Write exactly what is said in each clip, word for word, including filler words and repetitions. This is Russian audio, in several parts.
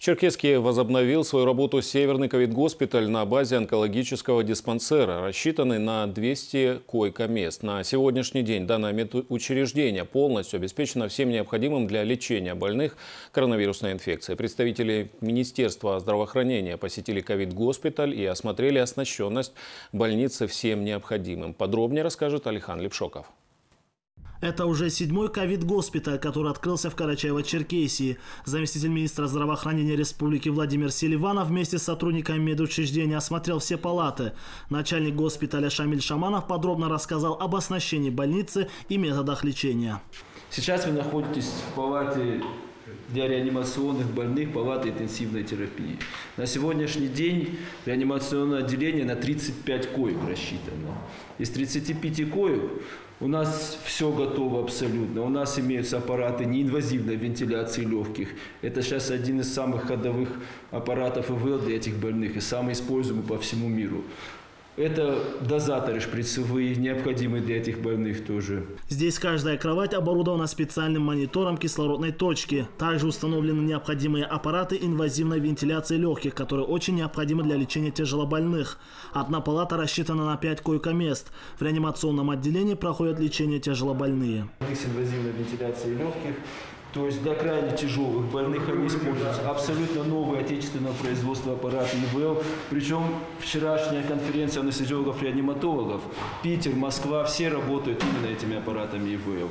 В Черкесске возобновил свою работу Северный ковид-госпиталь на базе онкологического диспансера, рассчитанный на двести койко-мест. На сегодняшний день данное медучреждение полностью обеспечено всем необходимым для лечения больных коронавирусной инфекцией. Представители Министерства здравоохранения посетили ковид-госпиталь и осмотрели оснащенность больницы всем необходимым. Подробнее расскажет Алихан Лепшоков. Это уже седьмой ковид-госпиталь, который открылся в Карачаево-Черкесии. Заместитель министра здравоохранения республики Владимир Селиванов вместе с сотрудниками медучреждения осмотрел все палаты. Начальник госпиталя Шамиль Шаманов подробно рассказал об оснащении больницы и методах лечения. Сейчас вы находитесь в палате для реанимационных больных, палаты интенсивной терапии. На сегодняшний день реанимационное отделение на тридцать пять коек рассчитано. Из тридцати пяти коек у нас все готово абсолютно. У нас имеются аппараты неинвазивной вентиляции легких. Это сейчас один из самых ходовых аппаратов ИВЛ для этих больных и самый используемый по всему миру. Это дозаторы шприцевые, необходимые для этих больных тоже. Здесь каждая кровать оборудована специальным монитором кислородной точки. Также установлены необходимые аппараты инвазивной вентиляции легких, которые очень необходимы для лечения тяжелобольных. Одна палата рассчитана на пять койко-мест. В реанимационном отделении проходят лечение тяжелобольные. С инвазивной вентиляцией легких, то есть для крайне тяжелых больных, они используются абсолютно новые отечественного производства аппараты ИВЛ. Причем вчерашняя конференция анестезиологов-реаниматологов, Питер, Москва, все работают именно этими аппаратами ИВЛ.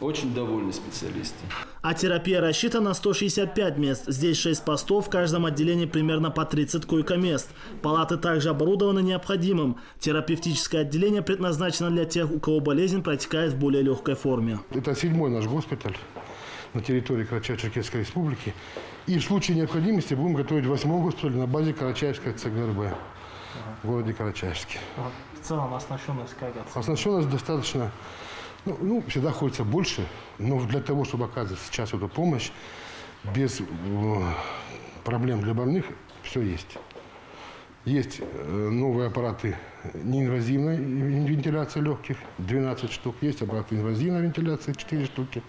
Очень довольны специалисты. А терапия рассчитана на сто шестьдесят пять мест. Здесь шесть постов, в каждом отделении примерно по тридцать койко-мест. Палаты также оборудованы необходимым. Терапевтическое отделение предназначено для тех, у кого болезнь протекает в более легкой форме. Это седьмой наш госпиталь на территории Карачаево-Черкесской Республики. И в случае необходимости будем готовить восьмой госпиталь на базе Карачаевской ЦГРБ в городе Карачаевске. В целом оснащенность как? Оснащенность достаточно... Ну, ну, всегда хочется больше, но для того, чтобы оказывать сейчас эту помощь, без проблем для больных, все есть. Есть новые аппараты неинвазивной вентиляции легких, двенадцать штук. Есть аппараты инвазивной вентиляции, четыре штуки,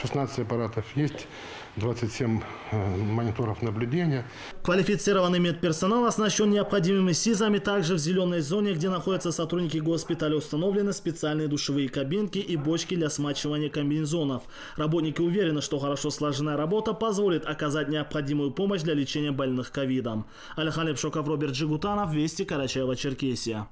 шестнадцать аппаратов. Есть двадцать семь мониторов наблюдения. Квалифицированный медперсонал оснащен необходимыми СИЗами. Также в зеленой зоне, где находятся сотрудники госпиталя, установлены специальные душевые кабинки и бочки для смачивания комбинезонов. Работники уверены, что хорошо сложенная работа позволит оказать необходимую помощь для лечения больных ковидом. Алихан Лепшоков, Роберт Джигут, Вести, Карачаево-Черкесия.